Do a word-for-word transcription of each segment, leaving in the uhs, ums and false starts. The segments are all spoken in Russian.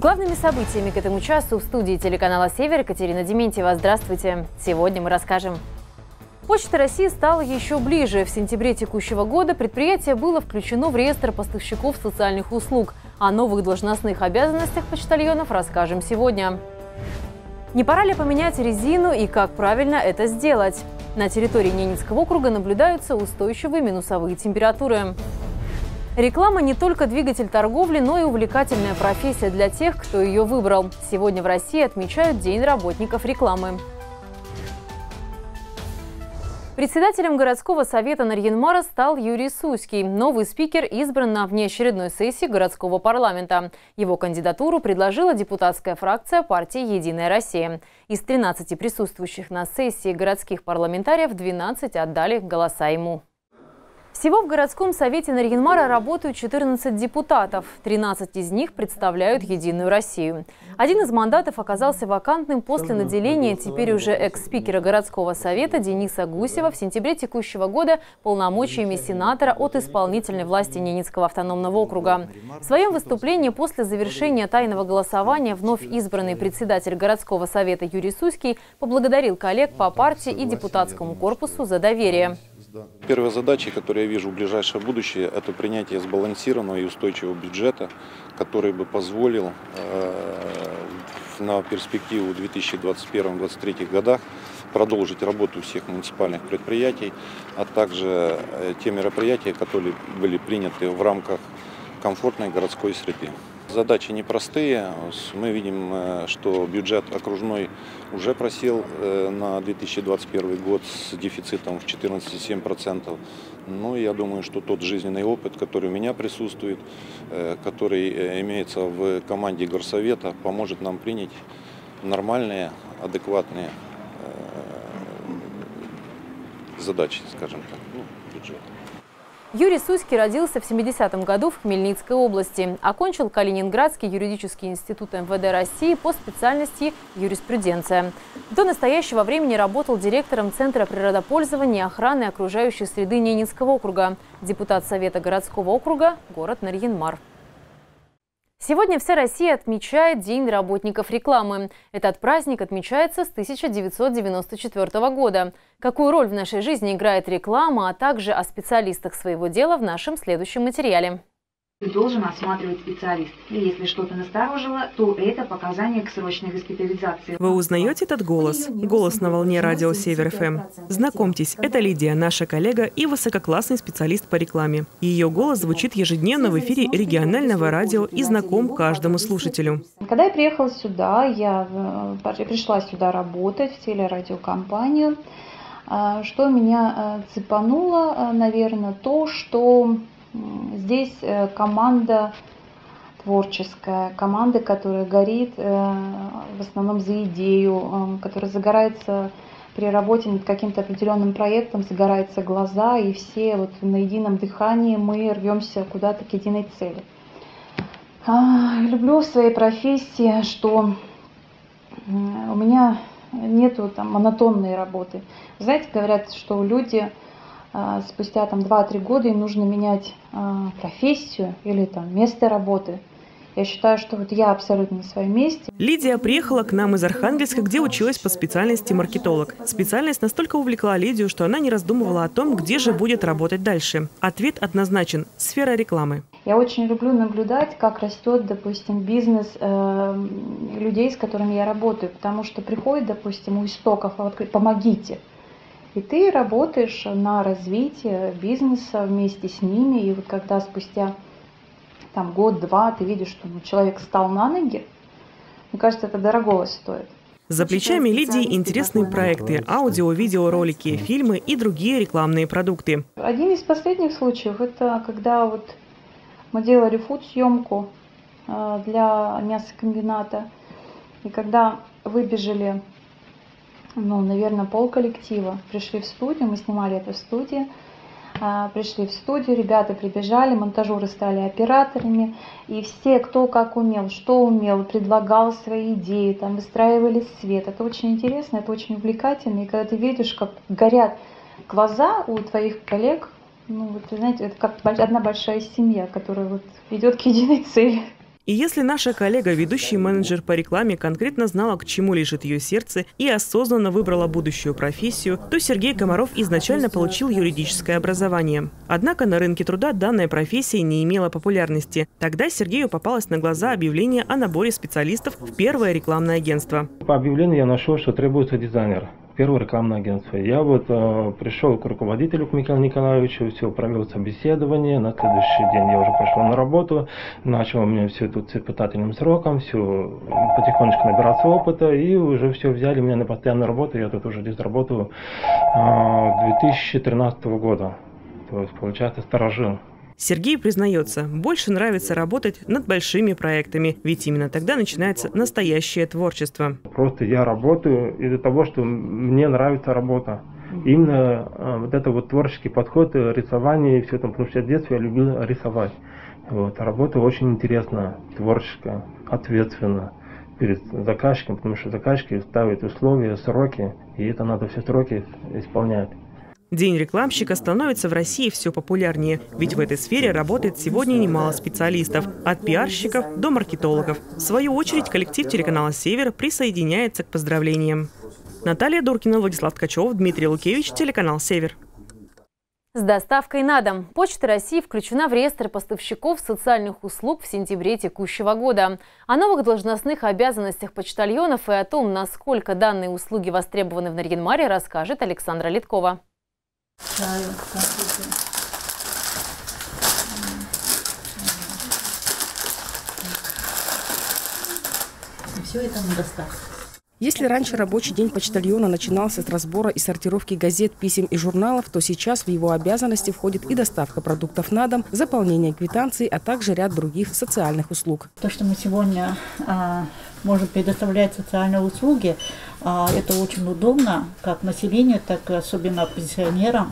С главными событиями к этому часу в студии телеканала «Север» Екатерина Дементьева. Здравствуйте! Сегодня мы расскажем. Почта России стала еще ближе. В сентябре текущего года предприятие было включено в реестр поставщиков социальных услуг. О новых должностных обязанностях почтальонов расскажем сегодня. Не пора ли поменять резину и как правильно это сделать? На территории Ненецкого округа наблюдаются устойчивые минусовые температуры. Реклама не только двигатель торговли, но и увлекательная профессия для тех, кто ее выбрал. Сегодня в России отмечают День работников рекламы. Председателем городского совета Нарьян-Мара стал Юрий Суский. Новый спикер избран на внеочередной сессии городского парламента. Его кандидатуру предложила депутатская фракция партии «Единая Россия». Из тринадцати присутствующих на сессии городских парламентариев двенадцать отдали голоса ему. Всего в городском совете Нарьян-Мара работают четырнадцать депутатов. тринадцать из них представляют «Единую Россию». Один из мандатов оказался вакантным после наделения теперь уже экс-спикера городского совета Дениса Гусева в сентябре текущего года полномочиями сенатора от исполнительной власти Ненецкого автономного округа. В своем выступлении после завершения тайного голосования вновь избранный председатель городского совета Юрий Суский поблагодарил коллег по партии и депутатскому корпусу за доверие. Первая задача, которую я вижу в ближайшее будущее, это принятие сбалансированного и устойчивого бюджета, который бы позволил э, на перспективу две тысячи двадцать первого — две тысячи двадцать третьего годах продолжить работу всех муниципальных предприятий, а также те мероприятия, которые были приняты в рамках комфортной городской среды. Задачи непростые. Мы видим, что бюджет окружной уже просел на две тысячи двадцать первый год с дефицитом в четырнадцать и семь десятых процента. Но я думаю, что тот жизненный опыт, который у меня присутствует, который имеется в команде горсовета, поможет нам принять нормальные, адекватные задачи, скажем так, ну, бюджет. Юрий Суский родился в семидесятом году в Хмельницкой области. Окончил Калининградский юридический институт МВД России по специальности юриспруденция. До настоящего времени работал директором Центра природопользования и охраны окружающей среды Ненецкого округа, депутат Совета городского округа, город Нарьян-Мар. Сегодня вся Россия отмечает День работников рекламы. Этот праздник отмечается с тысяча девятьсот девяносто четвёртого года. Какую роль в нашей жизни играет реклама, а также о специалистах своего дела в нашем следующем материале. Должен осматривать специалист. И если что-то насторожило, то это показание к срочной госпитализации. Вы узнаете этот голос? Голос на волне радио Север ФМ. Знакомьтесь, это Лидия, наша коллега и высококлассный специалист по рекламе. Ее голос звучит ежедневно в эфире регионального радио и знаком каждому слушателю. Когда я приехала сюда, я пришла сюда работать в телерадиокомпанию. Что меня цепануло, наверное, то, что... Здесь команда творческая, команда, которая горит в основном за идею, которая загорается при работе над каким-то определенным проектом, загораются глаза, и все вот на едином дыхании мы рвемся куда-то к единой цели. Люблю в своей профессии, что у меня нету там монотонной работы. Знаете, говорят, что люди... Спустя там два-три года им нужно менять профессию или там место работы. Я считаю, что вот я абсолютно на своем месте. Лидия приехала к нам из Архангельска, где училась по специальности маркетолог. Специальность настолько увлекла Лидию, что она не раздумывала о том, где же будет работать дальше. Ответ однозначен – сфера рекламы. Я очень люблю наблюдать, как растет, допустим, бизнес э, людей, с которыми я работаю. Потому что приходит, допустим, у истоков, вот говорит, помогите. И ты работаешь на развитие бизнеса вместе с ними. И вот когда спустя там год-два ты видишь, что человек встал на ноги, мне кажется, это дорогого стоит. За плечами Лидии интересные проекты – аудио, видеоролики, фильмы и другие рекламные продукты. Один из последних случаев – это когда вот мы делали фуд-съемку для мясокомбината. И когда выбежали... Ну, наверное, пол коллектива. Пришли в студию, мы снимали это в студии. Пришли в студию, ребята прибежали, монтажеры стали операторами. И все, кто как умел, что умел, предлагал свои идеи, там выстраивали свет. Это очень интересно, это очень увлекательно. И когда ты видишь, как горят глаза у твоих коллег, ну, вот, вы знаете, это как одна большая семья, которая вот идет к единой цели. И если наша коллега, ведущий менеджер по рекламе, конкретно знала, к чему лежит ее сердце и осознанно выбрала будущую профессию, то Сергей Комаров изначально получил юридическое образование. Однако на рынке труда данная профессия не имела популярности. Тогда Сергею попалось на глаза объявление о наборе специалистов в первое рекламное агентство. По объявлению я нашел, что требуется дизайнер. Первое рекламное агентство. Я вот э, пришел к руководителю, к Михаилу Николаевичу, все, провел собеседование. На следующий день я уже пошел на работу, начал у меня все тут с испытательным сроком, все, потихонечку набираться опыта, и уже все взяли меня на постоянную работу. Я тут уже здесь работаю э, две тысячи тринадцатого года, то есть, получается, сторожил. Сергей признается, больше нравится работать над большими проектами, ведь именно тогда начинается настоящее творчество. Просто я работаю из-за того, что мне нравится работа. Именно вот это вот творческий подход, рисование и все там, потому что я в детстве я любил рисовать. Вот. Работа очень интересная, творческая, ответственная перед заказчиком, потому что заказчики ставят условия, сроки, и это надо все сроки исполнять. День рекламщика становится в России все популярнее, ведь в этой сфере работает сегодня немало специалистов – от пиарщиков до маркетологов. В свою очередь коллектив телеканала «Север» присоединяется к поздравлениям. Наталья Дуркина, Владислав Ткачев, Дмитрий Лукевич, телеканал «Север». С доставкой на дом. Почта России включена в реестр поставщиков социальных услуг в сентябре текущего года. О новых должностных обязанностях почтальонов и о том, насколько данные услуги востребованы в Нарьян-Маре, расскажет Александра Литкова. Все это на доставке. Если раньше рабочий день почтальона начинался с разбора и сортировки газет, писем и журналов, то сейчас в его обязанности входит и доставка продуктов на дом, заполнение квитанций, а также ряд других социальных услуг. То, что мы сегодня а, можем предоставлять социальные услуги, а, это очень удобно как населению, так и особенно пенсионерам.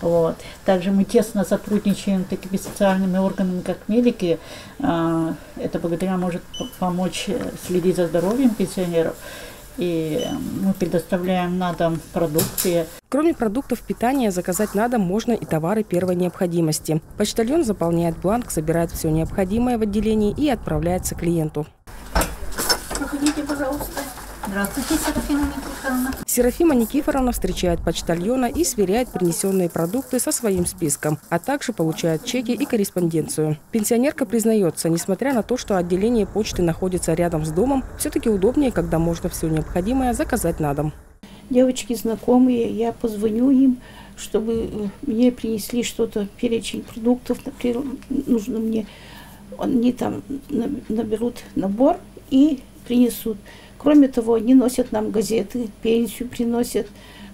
Вот. Также мы тесно сотрудничаем с такими социальными органами, как медики. А, это благодаря может помочь следить за здоровьем пенсионеров. И мы предоставляем на дом продукты. Кроме продуктов питания, заказать на дом можно и товары первой необходимости. Почтальон заполняет бланк, собирает все необходимое в отделении и отправляется клиенту. Проходите, пожалуйста. Здравствуйте, Серафима Никифоровна. Серафима Никифоровна встречает почтальона и сверяет принесенные продукты со своим списком, а также получает чеки и корреспонденцию. Пенсионерка признается, несмотря на то, что отделение почты находится рядом с домом, все-таки удобнее, когда можно все необходимое заказать на дом. Девочки знакомые, я позвоню им, чтобы мне принесли что-то, перечень продуктов, например, нужно мне. Они там наберут набор и принесут. Кроме того, они носят нам газеты, пенсию приносят,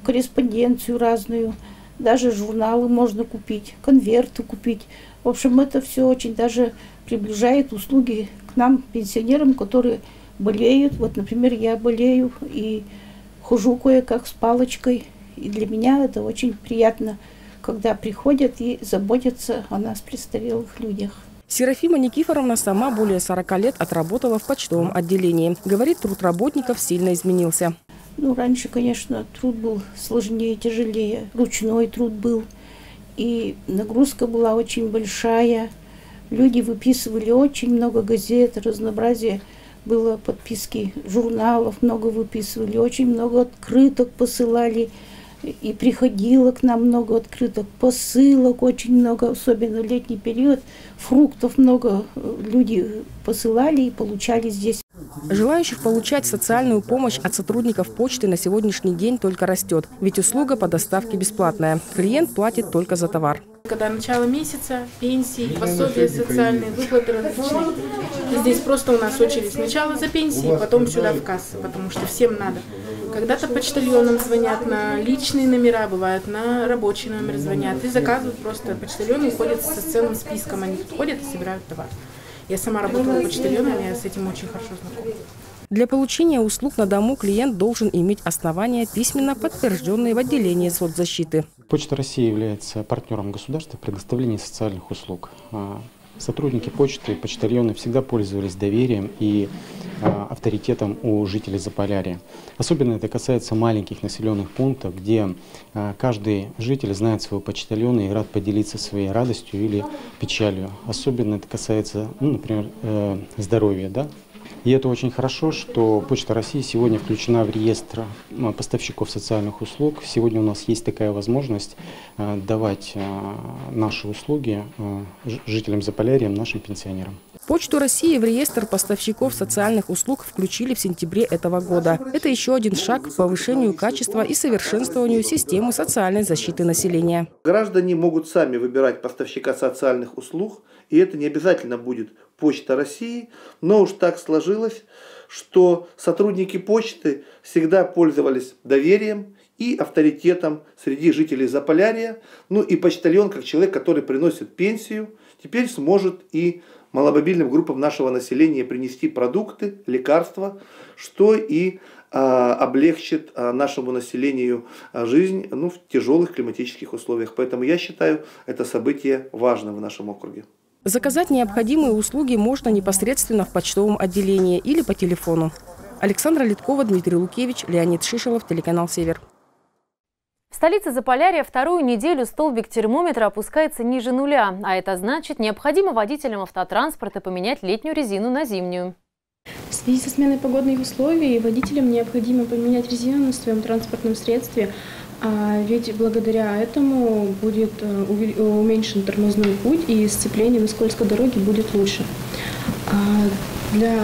корреспонденцию разную, даже журналы можно купить, конверты купить. В общем, это все очень даже приближает услуги к нам, пенсионерам, которые болеют. Вот, например, я болею и хожу кое-как с палочкой. И для меня это очень приятно, когда приходят и заботятся о нас, престарелых людях. Серафима Никифоровна сама более сорока лет отработала в почтовом отделении. Говорит, труд работников сильно изменился. Ну, раньше, конечно, труд был сложнее, тяжелее. Ручной труд был. И нагрузка была очень большая. Люди выписывали очень много газет, разнообразие было подписки журналов, много выписывали, очень много открыток посылали. И приходило к нам много открыток, посылок очень много, особенно в летний период. Фруктов много люди посылали и получали здесь. Желающих получать социальную помощь от сотрудников почты на сегодняшний день только растет. Ведь услуга по доставке бесплатная. Клиент платит только за товар. Когда начало месяца, пенсии, пособия социальные, выплаты различные. Здесь просто у нас очередь сначала за пенсией, потом сюда в кассу, потому что всем надо. Когда-то почтальонам звонят на личные номера, бывают на рабочий номер звонят и заказывают просто. Почтальоны ходят со целым списком, они ходят и собирают товар. Я сама работала почтальоном, я с этим очень хорошо знакома. Для получения услуг на дому клиент должен иметь основания, письменно подтвержденные в отделении соцзащиты. Почта России является партнером государства в предоставлении социальных услуг. Сотрудники почты, почтальоны всегда пользовались доверием и а, авторитетом у жителей Заполярья. Особенно это касается маленьких населенных пунктов, где а, каждый житель знает своего почтальона и рад поделиться своей радостью или печалью. Особенно это касается, ну, например, э, здоровья, да? И это очень хорошо, что Почта России сегодня включена в реестр поставщиков социальных услуг. Сегодня у нас есть такая возможность давать наши услуги жителям Заполярья, нашим пенсионерам. Почту России в реестр поставщиков социальных услуг включили в сентябре этого года. Это еще один шаг к повышению качества и совершенствованию системы социальной защиты населения. Граждане могут сами выбирать поставщика социальных услуг, и это не обязательно будет Почта России, но уж так сложилось, что сотрудники почты всегда пользовались доверием и авторитетом среди жителей Заполярья. Ну и почтальон, как человек, который приносит пенсию, теперь сможет и маломобильным группам нашего населения принести продукты, лекарства, что и а, облегчит а, нашему населению а, жизнь ну, в тяжелых климатических условиях. Поэтому я считаю, это событие важно в нашем округе. Заказать необходимые услуги можно непосредственно в почтовом отделении или по телефону. Александра Литкова, Дмитрий Лукевич, Леонид Шишелов, телеканал «Север». В столице Заполярья вторую неделю столбик термометра опускается ниже нуля, а это значит, необходимо водителям автотранспорта поменять летнюю резину на зимнюю. В связи со сменой погодных условий водителям необходимо поменять резину на своем транспортном средстве, ведь благодаря этому будет уменьшен тормозной путь и сцепление на скользкой дороге будет лучше. Для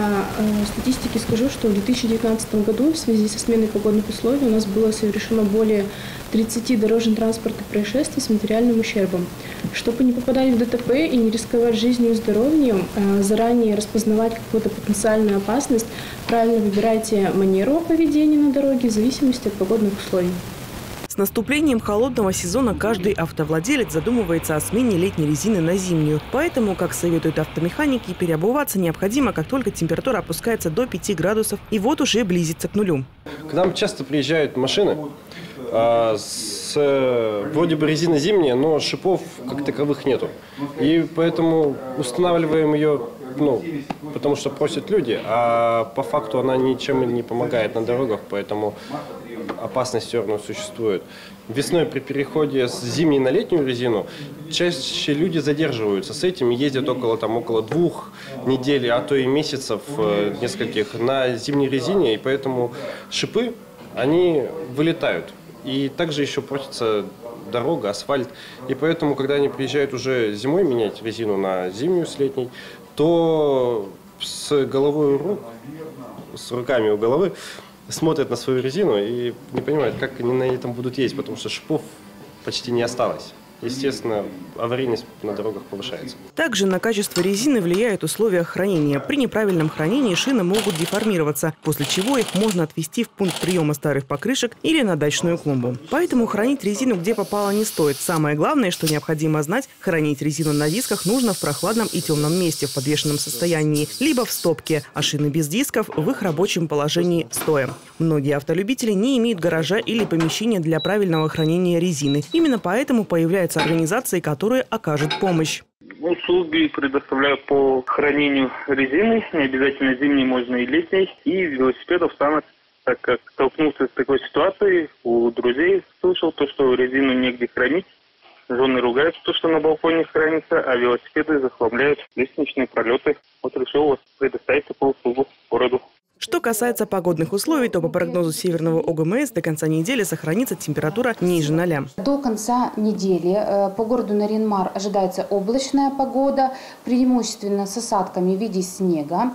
статистики скажу, что в две тысячи девятнадцатом году в связи со сменой погодных условий у нас было совершено более тридцати дорожно-транспортных происшествий с материальным ущербом. Чтобы не попадать в ДТП и не рисковать жизнью и здоровьем, заранее распознавать какую-то потенциальную опасность, правильно выбирайте манеру поведения на дороге в зависимости от погодных условий. С наступлением холодного сезона каждый автовладелец задумывается о смене летней резины на зимнюю. Поэтому, как советуют автомеханики, переобуваться необходимо, как только температура опускается до пяти градусов и вот уже близится к нулю. К нам часто приезжают машины а, с вроде бы резина зимняя, но шипов как таковых нету. И поэтому устанавливаем ее, ну, потому что просят люди, а по факту она ничем не помогает на дорогах, поэтому опасность все равно существует. Весной при переходе с зимней на летнюю резину чаще люди задерживаются с этим и ездят около, там, около двух недель, а то и месяцев э, нескольких на зимней резине, и поэтому шипы, они вылетают. И также еще портится дорога, асфальт, и поэтому, когда они приезжают уже зимой менять резину на зимнюю с летней, то с головой рук, с руками у головы, смотрят на свою резину и не понимают, как они на этом будут ездить, потому что шипов почти не осталось. Естественно, аварийность на дорогах повышается. Также на качество резины влияют условия хранения. При неправильном хранении шины могут деформироваться, после чего их можно отвезти в пункт приема старых покрышек или на дачную клумбу. Поэтому хранить резину где попало не стоит. Самое главное, что необходимо знать, хранить резину на дисках нужно в прохладном и темном месте, в подвешенном состоянии, либо в стопке, а шины без дисков в их рабочем положении стоя. Многие автолюбители не имеют гаража или помещения для правильного хранения резины. Именно поэтому появляется организации, которые окажут помощь. Услуги предоставляют по хранению резины, не обязательно зимней, можно и летней, и велосипедов сам, так как столкнулся с такой ситуацией, у друзей слышал то, что резину негде хранить, жены ругаются, то, что на балконе хранится, а велосипеды захламляют лестничные пролеты. Вот решил предоставить такую услугу городу. Что касается погодных условий, то по прогнозу Северного ОГМС до конца недели сохранится температура ниже ноля. До конца недели по городу Нарьян-Мар ожидается облачная погода, преимущественно с осадками в виде снега.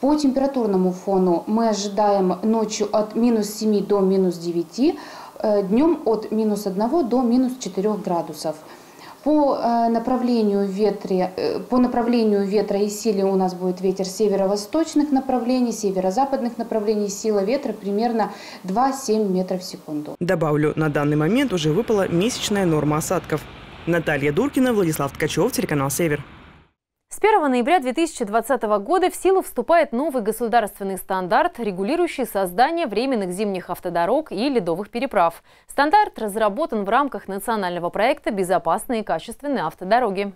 По температурному фону мы ожидаем ночью от минус семи до минус девяти, днем от минус одного до минус четырёх градусов. По направлению, ветра, по направлению ветра и силе у нас будет ветер северо-восточных направлений, северо-западных направлений. Сила ветра примерно два-семь метров в секунду. Добавлю, на данный момент уже выпала месячная норма осадков. Наталья Дуркина, Владислав Ткачев, телеканал «Север». С первого ноября две тысячи двадцатого года в силу вступает новый государственный стандарт, регулирующий создание временных зимних автодорог и ледовых переправ. Стандарт разработан в рамках национального проекта «Безопасные и качественные автодороги».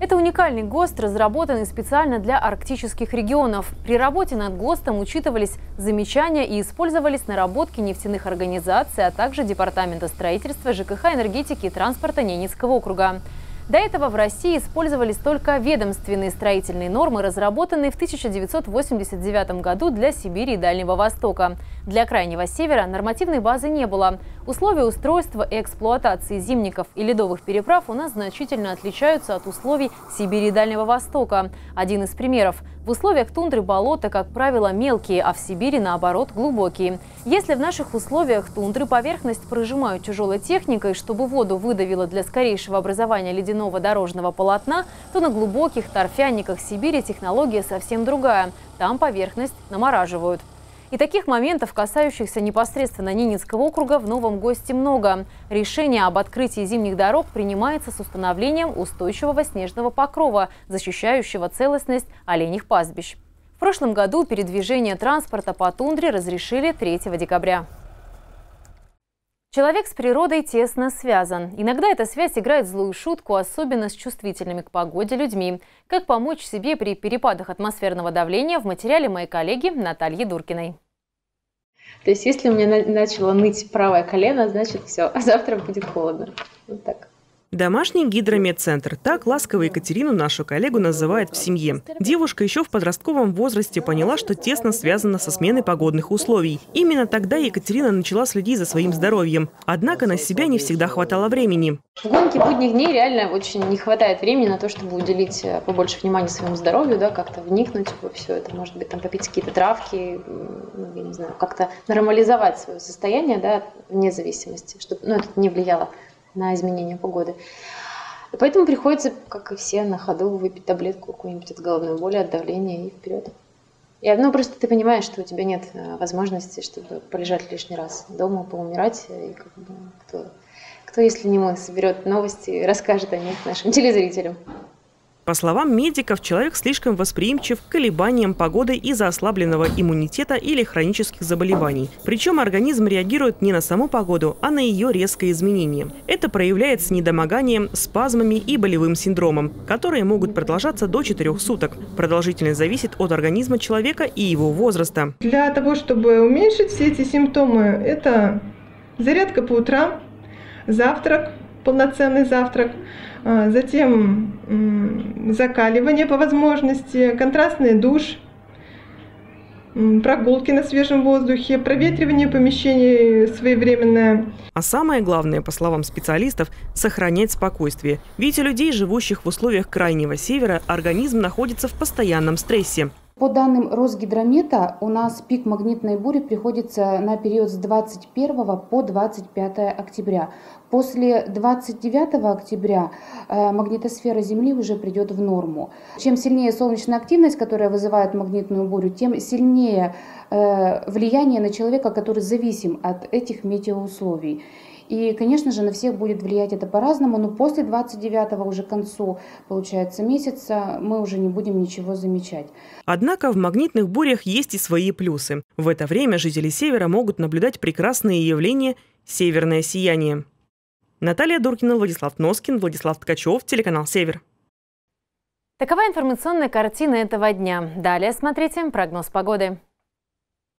Это уникальный ГОСТ, разработанный специально для арктических регионов. При работе над ГОСТом учитывались замечания и использовались наработки нефтяных организаций, а также Департамента строительства, ЖКХ, энергетики и транспорта Ненецкого округа. До этого в России использовались только ведомственные строительные нормы, разработанные в тысяча девятьсот восемьдесят девятом году для Сибири и Дальнего Востока. Для Крайнего Севера нормативной базы не было. Условия устройства и эксплуатации зимников и ледовых переправ у нас значительно отличаются от условий Сибири и Дальнего Востока. Один из примеров. В условиях тундры болота, как правило, мелкие, а в Сибири, наоборот, глубокие. Если в наших условиях тундры поверхность прожимают тяжелой техникой, чтобы воду выдавило для скорейшего образования ледяного дорожного полотна, то на глубоких торфяниках Сибири технология совсем другая. Там поверхность намораживают. И таких моментов, касающихся непосредственно Ненецкого округа, в новом ГОСТе много. Решение об открытии зимних дорог принимается с установлением устойчивого снежного покрова, защищающего целостность оленьих пастбищ. В прошлом году передвижение транспорта по тундре разрешили третьего декабря. Человек с природой тесно связан. Иногда эта связь играет злую шутку, особенно с чувствительными к погоде людьми. Как помочь себе при перепадах атмосферного давления в материале моей коллеги Натальи Дуркиной. То есть если у меня начало ныть правое колено, значит все, завтра будет холодно. Вот так. Домашний гидромедцентр. Так ласково Екатерину, нашу коллегу, называют в семье. Девушка еще в подростковом возрасте поняла, что тесно связана со сменой погодных условий. Именно тогда Екатерина начала следить за своим здоровьем. Однако на себя не всегда хватало времени. В гонке будних дней реально очень не хватает времени на то, чтобы уделить побольше внимания своему здоровью, да, как-то вникнуть во все это. Может быть, там попить какие-то травки, ну, я не знаю, как-то нормализовать свое состояние, да, вне зависимости, чтобы, ну, это не влияло на изменение погоды. И поэтому приходится, как и все, на ходу выпить таблетку какую-нибудь от головной боли, от давления и вперед. И одно, просто ты понимаешь, что у тебя нет возможности, чтобы полежать лишний раз дома, поумирать. И как бы кто, кто, если не мы, соберет новости и расскажет о них нашим телезрителям. По словам медиков, человек слишком восприимчив к колебаниям погоды из-за ослабленного иммунитета или хронических заболеваний. Причем организм реагирует не на саму погоду, а на ее резкое изменение. Это проявляется недомоганием, спазмами и болевым синдромом, которые могут продолжаться до четырёх суток. Продолжительность зависит от организма человека и его возраста. Для того, чтобы уменьшить все эти симптомы, это зарядка по утрам, завтрак, полноценный завтрак, затем закаливание по возможности, контрастный душ, прогулки на свежем воздухе, проветривание помещений своевременное. А самое главное, по словам специалистов, сохранять спокойствие. Ведь у людей, живущих в условиях Крайнего Севера, организм находится в постоянном стрессе. По данным Росгидромета, у нас пик магнитной бури приходится на период с двадцать первого по двадцать пятое октября. После двадцать девятого октября магнитосфера Земли уже придет в норму. Чем сильнее солнечная активность, которая вызывает магнитную бурю, тем сильнее влияние на человека, который зависим от этих метеоусловий. И, конечно же, на всех будет влиять это по-разному, но после двадцать девятого, уже к концу, получается, месяца, мы уже не будем ничего замечать. Однако в магнитных бурях есть и свои плюсы. В это время жители Севера могут наблюдать прекрасные явления «Северное сияние». Наталья Дуркина, Владислав Носкин, Владислав Ткачев, телеканал «Север». Такова информационная картина этого дня. Далее смотрите прогноз погоды.